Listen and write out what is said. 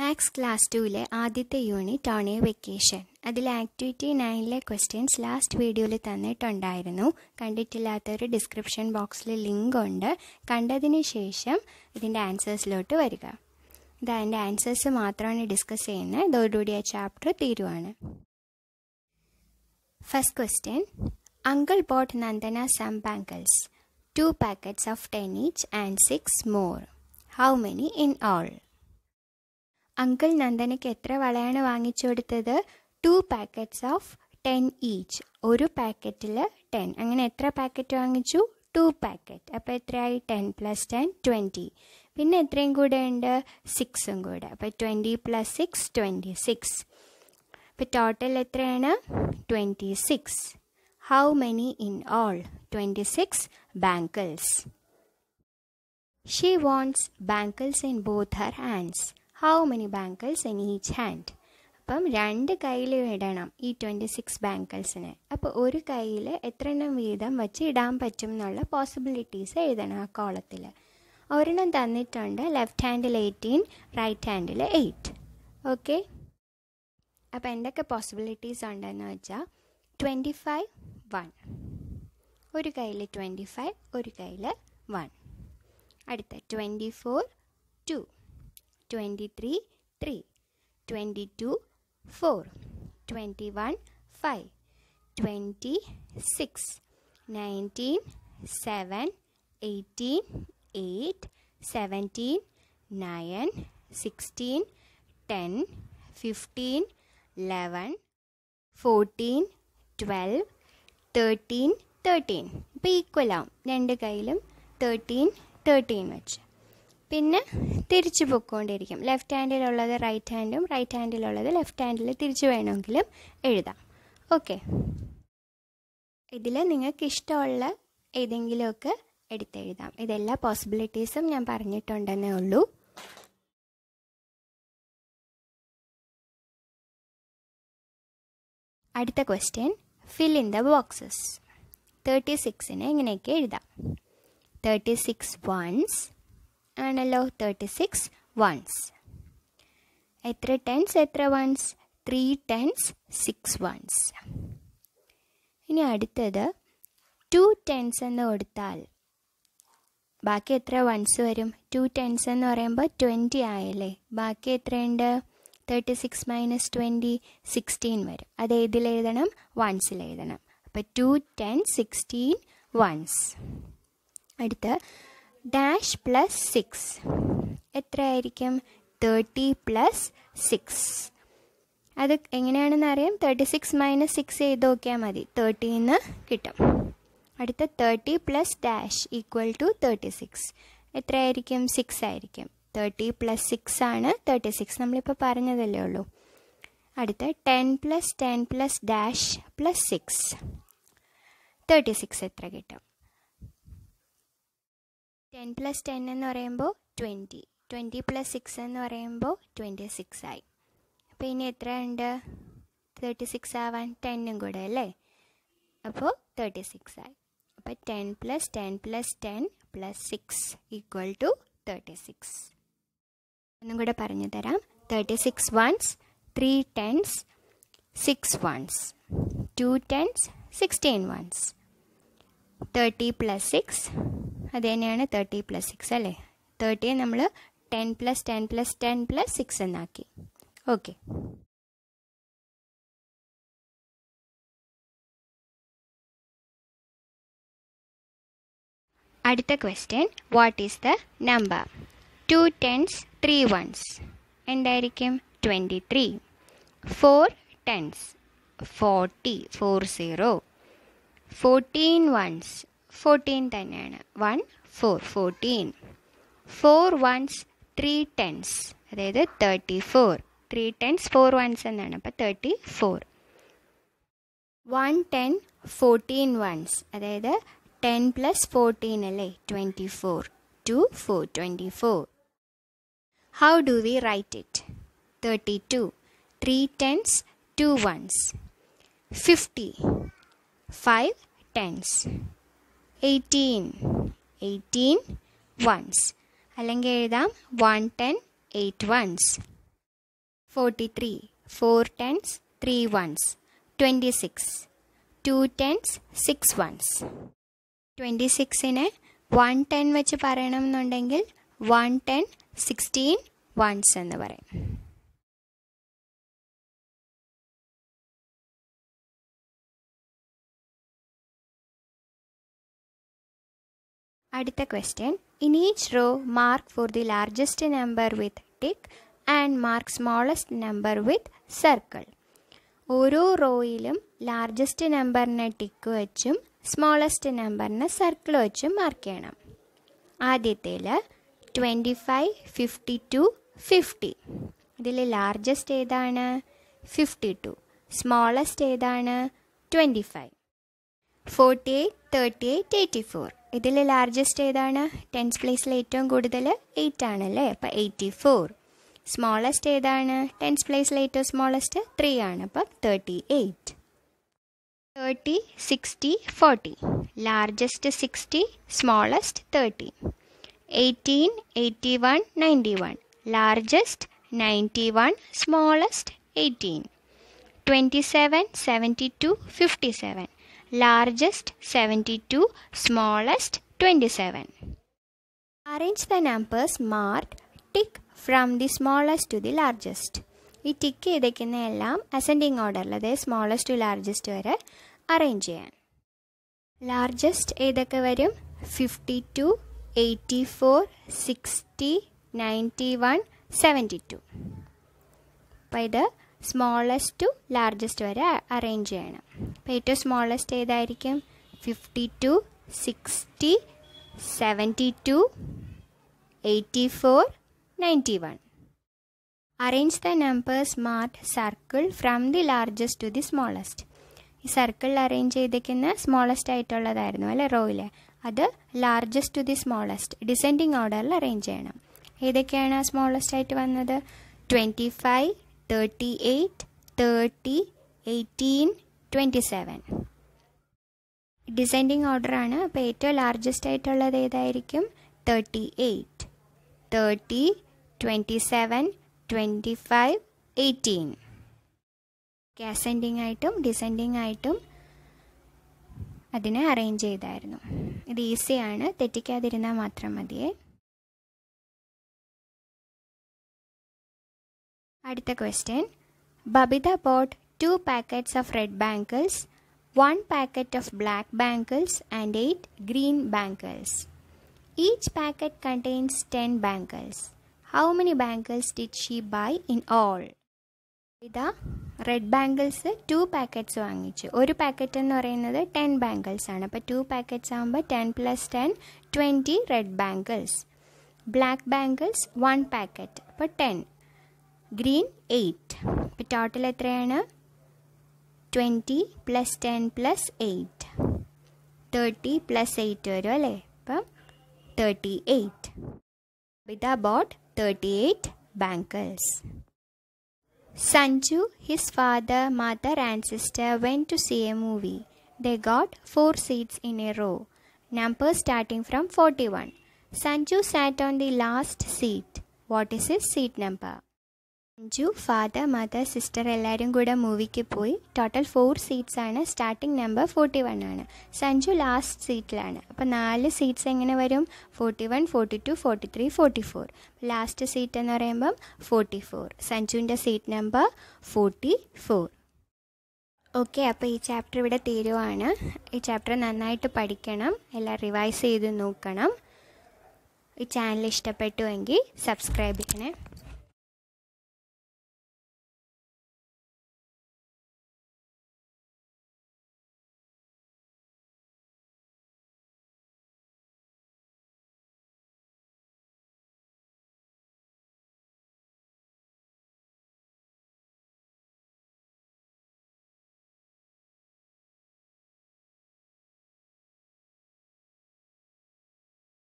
Max Class 2-le ആദ്യത്തെ unit ആണ് vacation. അതിലെ ആക്ടിവിറ്റി 9-ലെ ക്വസ്റ്റ്യൻസ് ലാസ്റ്റ് വീഡിയോയിൽ തന്നിട്ടുണ്ടായിരുന്നു. കണ്ടിട്ടില്ലാത്തവർ ഡിസ്ക്രിപ്ഷൻ ബോക്സിൽ ലിങ്ക് ഉണ്ട്. കണ്ടതിന് ശേഷം ഇതിൻ്റെ ആൻസേഴ്സിലോട്ട് വരിക. ഇത് അതിൻ്റെ ആൻസേഴ്സ് മാത്രമാണ് ഡിസ്കസ് ചെയ്യുന്നത്. ഇതോടുകൂടി ആ ചാപ്റ്റർ തീരുവാണ്. First question, uncle bought Nandana some bangles, 2 packets of 10 each and 6 more. How many in all? Uncle നന്ദനയ്ക്ക് എത്ര വളയാണ് വാങ്ങിച്ചു കൊടുത്തത്? 2 packets of 10 each. ഒരു പാക്കറ്റിൽ 10. അങ്ങനെ എത്ര പാക്കറ്റ് വാങ്ങിച്ചു? 2 packets. അപ്പോൾ എത്രയായി? 10 + 10 20. പിന്നെ എത്രയും കൂടെ ഉണ്ട്? 6-ഉം കൂടെ. അപ്പോൾ 20 + 6 26. അപ്പോൾ ടോട്ടൽ എത്രയാണ്? 26. How many in all? 26 bangles. She wants bangles in both her hands. How many bangles in each hand? അപ്പം 2 കയ്യിൽ ഇടണം ഈ 26 ബാങ്കിൾസിന്. അപ്പോൾ ഒരു കയ്യിൽ എത്ര എണ്ണം വീതം വെച്ച് ഇടാൻ പറ്റും എന്നുള്ള പോസിബിലിറ്റീസ് എഴുതണം ആ കോളത്തിൽ. ഒരെണ്ണം തന്നിട്ടുണ്ട്. ലെഫ്റ്റ് ഹാൻഡിൽ 18, റൈറ്റ് ഹാൻഡിൽ 8. ഓക്കെ, അപ്പോൾ എന്തൊക്കെ പോസിബിലിറ്റീസ് ഉണ്ടെന്ന് വെച്ചാൽ 25 1, ഒരു കയ്യിൽ 25, ഒരു കയ്യിൽ 1. അടുത്ത 24 2, 23 3, 22 4, 21 5, 26, 19 7, 18 8, 17 9, 16 10, 15 11, 14 12, 13 13. ഇപ്പോൾ ഈക്വൽ ആവും രണ്ട് കയ്യിലും 13 13 വെച്ച്. പിന്നെ തിരിച്ചു പൊയ്ക്കൊണ്ടിരിക്കും. ലെഫ്റ്റ് ഹാൻഡിലുള്ളത് റൈറ്റ് ഹാൻഡും റൈറ്റ് ഹാൻഡിലുള്ളത് ലെഫ്റ്റ് ഹാൻഡിൽ തിരിച്ചു വേണമെങ്കിലും എഴുതാം. ഓക്കെ, ഇതിൽ നിങ്ങൾക്ക് ഇഷ്ടമുള്ള ഏതെങ്കിലുമൊക്കെ എടുത്തെഴുതാം. ഇതെല്ലാ പോസിബിലിറ്റീസും ഞാൻ പറഞ്ഞിട്ടുണ്ടെന്നേ ഉള്ളൂ. അടുത്ത question, fill in the boxes. 36-നെ എങ്ങനെയൊക്കെ എഴുതാം? 36 1s ആണല്ലോ. 36 1s. എത്ര ടെൻസ് എത്ര വൺസ്? 3 tens 6 ones. ഇനി അടുത്തത് 2 tens എന്ന് കൊടുത്താൽ ബാക്കി എത്ര വൺസ് വരും? 2 tens എന്ന് പറയുമ്പോൾ 20 ആയല്ലേ. ബാക്കി എത്രയുണ്ട്? 36 - 20 16 വരും. അത് ഏതിലെഴുതണം? വൺസിലെഴുതണം. അപ്പോൾ 2 10 16 1s. അടുത്ത ഡാഷ് +6 എത്രയായിരിക്കും? 30 + 6. അത് എങ്ങനെയാണെന്ന് അറിയാം. 36 - 6 ചെയ്ത് നോക്കിയാൽ മതി, 30 കിട്ടും. അടുത്ത 30 + dash = 36. എത്രയായിരിക്കും? 6 ആയിരിക്കും. 30 + 6 ആണ് 36. നമ്മളിപ്പോൾ പറഞ്ഞതല്ലേ ഉള്ളൂ. അടുത്ത 10 + 10 + dash + 6, 36 എത്ര കിട്ടും? 10 + 10 എന്ന് പറയുമ്പോൾ 20, 20 + 6 എന്ന് പറയുമ്പോൾ 26 ആയി. അപ്പോൾ ഇനി എത്ര ഉണ്ട് 36 ആവാൻ? 10-ഉം കൂടെ അല്ലേ. അപ്പോൾ 36 ആയി. അപ്പോൾ 10 + 10 + 10 + 6 = 36. ഒന്നും കൂടെ പറഞ്ഞു തരാം. 36 1s, 3 tens 6 ones, 2 tens 16 ones, 30 + 6. അത് തന്നെയാണ് 30 + 6 അല്ലേ. 30 നമ്മൾ 10 + 10 + 10 + 6 എന്നാക്കി. ഓക്കെ, അടുത്ത question, what is the number? 2 tens 3 ones എന്തായിരിക്കും? 23. 4 tens 40 40, 14 ones 14 തന്നെയാണ് 1 4 14, 4 ones 3 tens അതായത് 34. 3 tens 4 ones എന്നാണ്. അപ്പോൾ 34. 1 10 14 ones അതായത് 10 + 14 അല്ലേ 24. 2 4 24. How do we write it? 32, 3 tens 2 ones, 50, 5 tens, 18 18 ones. അല്ലെങ്കിൽ എഴുതാം 1 10 8 ones. 43. 4 tens, 3 ones. 26. 2 tens, 6 ones. 26 in a 1 10 which paranam nondangil 1 10, 16 ones and the varay. Aditha question. In each row, mark for the largest number with tick and mark smallest number with circle. Oro row ilum largest number na tick vachum, smallest number na circle vachum mark cheyanam. Adithela 25, 52, 50. Idile largest edana 52. Smallest edana 25. 48, 38, 84. This is largest edana, tens place later goodale 8 anale 84. Smallest edana, tens place later smallest 3 anapa 38. 30, 60, 40. Largest 60, smallest 30. 18, 81, 91. Largest 91, smallest 18. 27, 72, 57. Largest 72, smallest 27. Arrange the numbers marked tick from the smallest to the largest. This tick is ascending order. The smallest to largest arrange. Largest is 52, 84, 60, 91, 72. By the smallest to largest arrange. Peter smallest is 52, 60, 72, 84, 91. Arrange the numbers marked circle from the largest to the smallest. Circle arrange smallest row. That largest to the smallest. Descending order arrange. This smallest is 25. 38, 30, 18, 27. Descending order ana peto largest aitulla edayirikum 38, 30, 27, 25, 18. Ascending item, descending item. Adine arrange edayirunnu. Idu easy ana tettikadirunna mathram madiye. Aditha question. Babita bought 2 packets of red bangles, 1 packet of black bangles and 8 green bangles. Each packet contains 10 bangles. How many bangles did she buy in all? Babita red bangles 2 packets vaangichu. 1 packet ennu parayunnathu 10 bangles aanu. Appo 2 packets aagumbo 10 plus 10 20 red bangles. Black bangles 1 packet. Appo 10. Green 8. Total 20 plus 10 plus 8. 30 plus 8 38. Bida bought 38 bangles. Sanju, his father, mother and sister went to see a movie. They got 4 seats in a row. Numbers starting from 41. Sanju sat on the last seat. What is his seat number? Sanju, father, mother, sister, ellarum kuda movie ku poi. Total 4 seats aanu, starting number 41 aanu. Sanju last seat aanu. Appo 4 seats engane varum 41, 42, 43, 44. Last seat ennu parayumbom 44. Sanjunde seat number 44. Okay, appo ee chapter ivide theeruvaanu. Ee chapter nannayittu padikkanam, ella revise cheyidu nokkanam. Ee channel ishtapettuengi subscribe cheyyane.